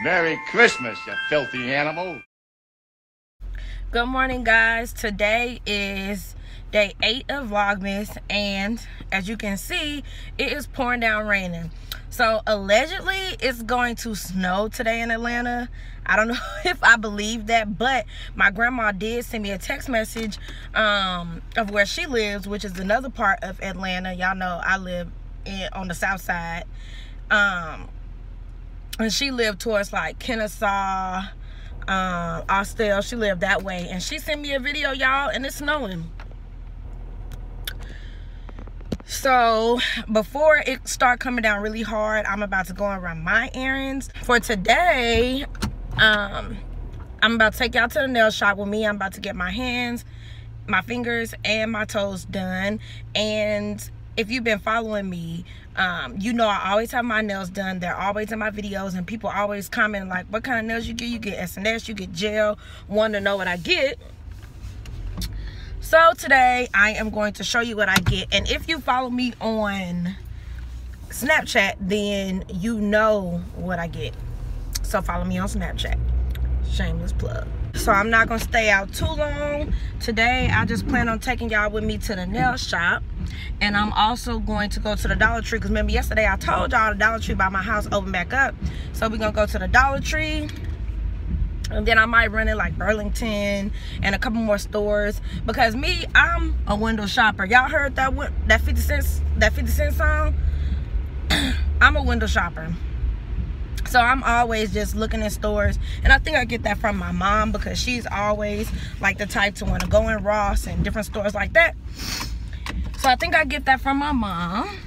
Merry Christmas, you filthy animal. Good morning, guys. Today is day 8 of Vlogmas, and as you can see, it is pouring down raining. So allegedly it's going to snow today in Atlanta. I don't know if I believe that, but my grandma did send me a text message of where she lives, which is another part of Atlanta. Y'all know I live on the south side, and she lived towards like Kennesaw, Austell. She lived that way, and she sent me a video, y'all, and it's snowing. So before it start coming down really hard, I'm about to go and run my errands for today. I'm about to take y'all to the nail shop with me. I'm about to get my hands, my fingers, and my toes done. And if you've been following me, you know I always have my nails done. They're always in my videos, and people always comment like, what kind of nails you get? You get SNS, you get gel. Want to know what I get? So today I am going to show you what I get, and if you follow me on Snapchat, then you know what I get. So follow me on Snapchat. Shameless plug. So I'm not gonna stay out too long. Today I just plan on taking y'all with me to the nail shop, and I'm also going to go to the Dollar Tree, because remember yesterday I told y'all the Dollar Tree by my house opened back up. So we're gonna go to the Dollar Tree, and then I might run in like Burlington and a couple more stores, because me, I'm a window shopper. Y'all heard that 50 Cent song? I'm a window shopper. So I'm always just looking in stores, and I think I get that from my mom, because she's always like the type to want to go in Ross and different stores like that. So I think I get that from my mom.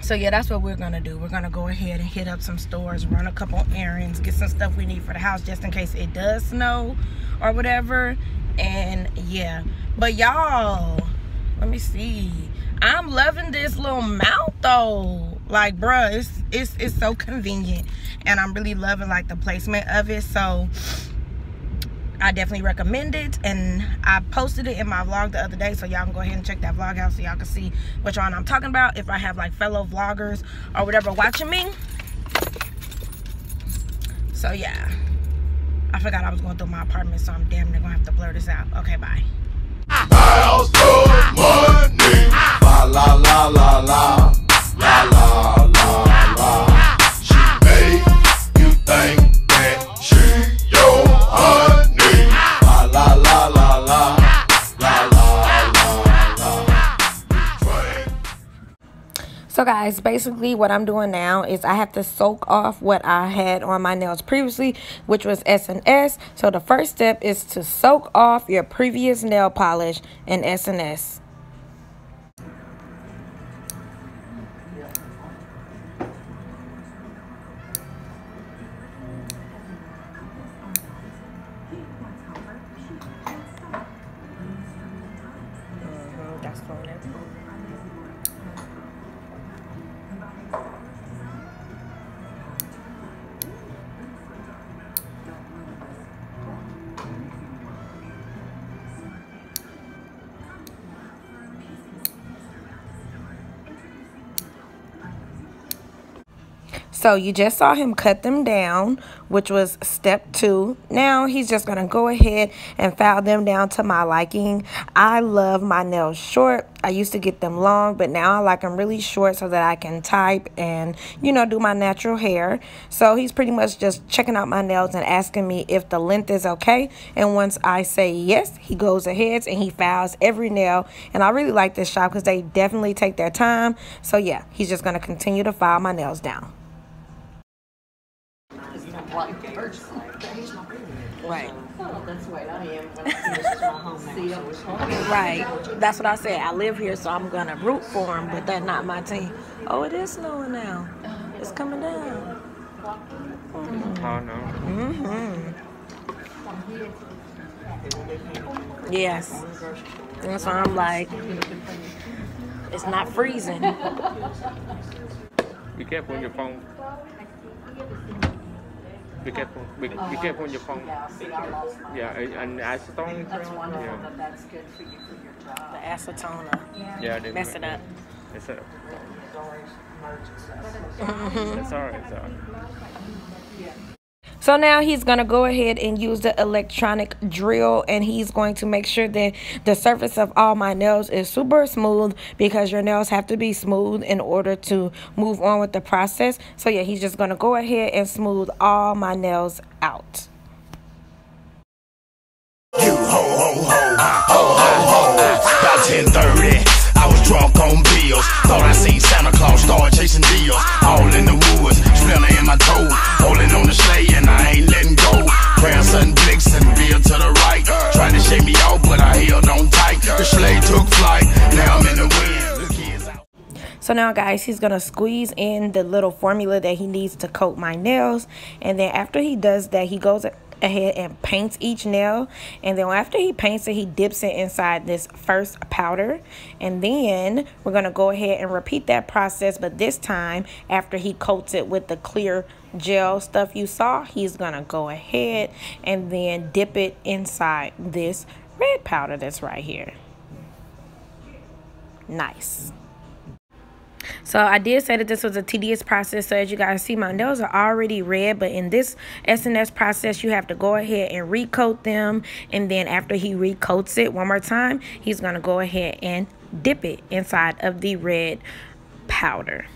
So yeah, that's what we're gonna do. We're gonna go ahead and hit up some stores, run a couple errands, get some stuff we need for the house just in case it does snow or whatever. And yeah, but y'all, let me see. I'm loving this little mount though. Like, bruh, it's so convenient, and I'm really loving like the placement of it. So I definitely recommend it, and I posted it in my vlog the other day, so y'all can go ahead and check that vlog out so y'all can see which one I'm talking about, if I have like fellow vloggers or whatever watching me. So yeah, I forgot I was going through my apartment, so I'm damn near gonna have to blur this out. Okay, bye. House full of money. La la la la la la la la. She made you think that she your honey. So guys, basically what I'm doing now is I have to soak off what I had on my nails previously, which was SNS. So the first step is to soak off your previous nail polish in SNS. So you just saw him cut them down, which was step 2. Now he's just going to go ahead and file them down to my liking. I love my nails short. I used to get them long, but now I like them really short so that I can type and, you know, do my natural hair. So he's pretty much just checking out my nails and asking me if the length is okay. And once I say yes, he goes ahead and he files every nail. And I really like this shop because they definitely take their time. So yeah, he's just going to continue to file my nails down. Right. Oh, that's what I am. Right. That's what I said. I live here, so I'm gonna root for them, but that's not my team. Oh, it is snowing now. It's coming down. Mm-hmm. Oh no. Mm-hmm. Yes. That's why I'm like, it's not freezing. Be careful on your phone. Be careful on your phone. Yeah, and acetone. That's wonderful, yeah. But that's good for you for your job. The acetone. Yeah, mess it up. That's all right, that's all right. So now he's going to go ahead and use the electronic drill, and he's going to make sure that the surface of all my nails is super smooth, because your nails have to be smooth in order to move on with the process. So yeah, he's just going to go ahead and smooth all my nails out. You ho ho ho, ho ho ho, about 10:30. I was drunk on pills, thought I seen Santa Claus, started chasing deals. All in the woods, splinter in my toe, holding on the sleigh and I ain't letting go. Praying sudden blicks and veer to the right, trying to shake me out, but I held on tight. The sleigh took flight, now I'm in the wind. So now, guys, he's going to squeeze in the little formula that he needs to coat my nails. And then after he does that, he goes ahead and paints each nail, and then after he paints it, he dips it inside this first powder, and then we're going to go ahead and repeat that process. But this time, after he coats it with the clear gel stuff you saw, he's going to go ahead and then dip it inside this red powder that's right here. Nice. So I did say that this was a tedious process. So as you guys see, my nails are already red, but in this SNS process, you have to go ahead and recoat them. And then after he recoats it one more time, he's going to go ahead and dip it inside of the red powder.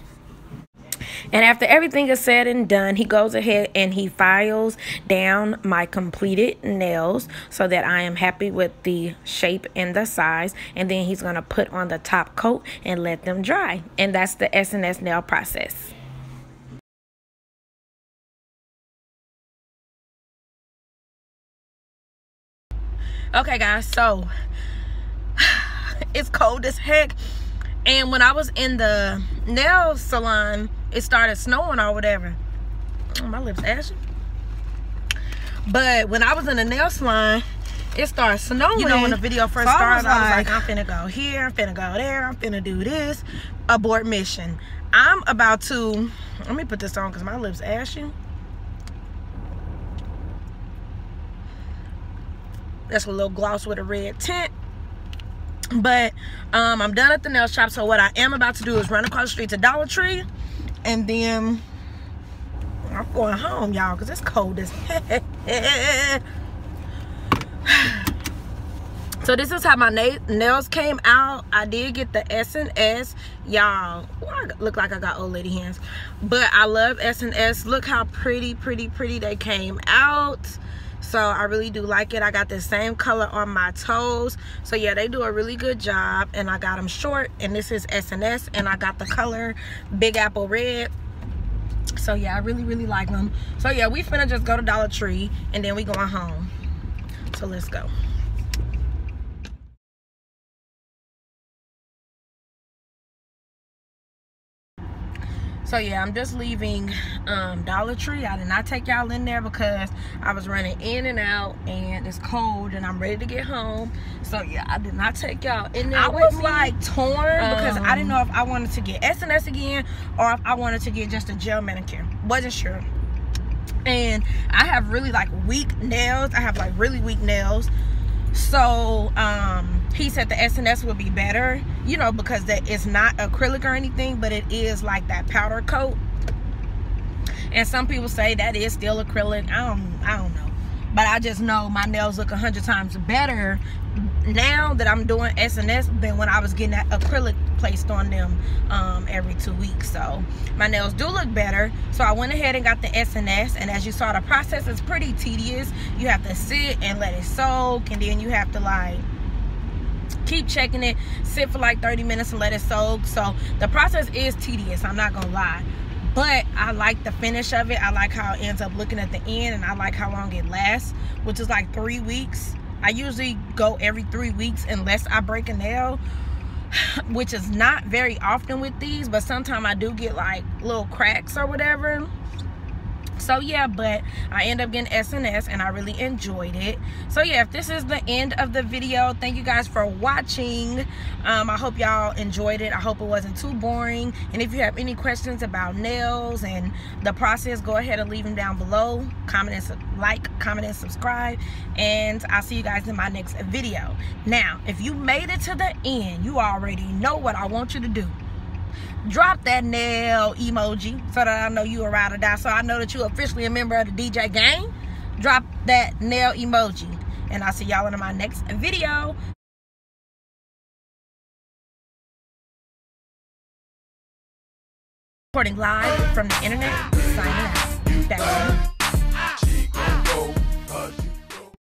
And after everything is said and done, he goes ahead and he files down my completed nails so that I am happy with the shape and the size. And then he's going to put on the top coat and let them dry. And that's the SNS nail process. Okay, guys, so it's cold as heck. And when I was in the nail salon, it started snowing or whatever. Oh, my lips ashy. But when I was in the nail salon, it started snowing. You know, when the video first started, I was like, I'm finna go here, I'm finna go there, I'm finna do this. Abort mission. I'm about to, let me put this on because my lips ashy. That's a little gloss with a red tint. But I'm done at the nail shop, so what I am about to do is run across the street to Dollar Tree, and then I'm going home, y'all, because it's cold as heck. So this is how my nails came out. I did get the SNS, y'all. Look like I got old lady hands, but I love SNS. Look how pretty they came out. So I really do like it. I got the same color on my toes. So yeah, they do a really good job. And I got them short. And this is SNS. And I got the color Big Apple Red. So yeah, I really like them. So yeah, we finna just go to Dollar Tree. And then we going home. So let's go. So yeah, I'm just leaving Dollar Tree. I did not take y'all in there because I was running in and out, and it's cold, and I'm ready to get home. So yeah, I did not take y'all in there. I was like torn because I didn't know if I wanted to get SNS again or if I wanted to get just a gel manicure. Wasn't sure. And I have really like weak nails. I have like really weak nails. So he said the SNS would be better, you know, because that it's not acrylic or anything, but it is like that powder coat. And some people say that is still acrylic. I don't know, but I just know my nails look 100 times better now that I'm doing SNS than when I was getting that acrylic placed on them every 2 weeks. So my nails do look better. So I went ahead and got the SNS, and as you saw, the process is pretty tedious. You have to sit and let it soak, and then you have to like keep checking it, sit for like 30 minutes and let it soak. So the process is tedious, I'm not gonna lie, but I like the finish of it. I like how it ends up looking at the end, and I like how long it lasts, which is like 3 weeks. I usually go every 3 weeks unless I break a nail, which is not very often with these, but sometimes I do get like little cracks or whatever. So yeah, but I end up getting SNS, and I really enjoyed it. So yeah, if this is the end of the video, thank you guys for watching. I hope y'all enjoyed it. I hope it wasn't too boring. And if you have any questions about nails and the process, go ahead and leave them down below. Comment and subscribe. And I'll see you guys in my next video. Now, if you made it to the end, you already know what I want you to do. drop that nail emoji so that I know you a ride or die. So I know that you officially a member of the DJ gang. Drop that nail emoji. And I'll see y'all in my next video. Reporting live from the internet, signing out. Back to you.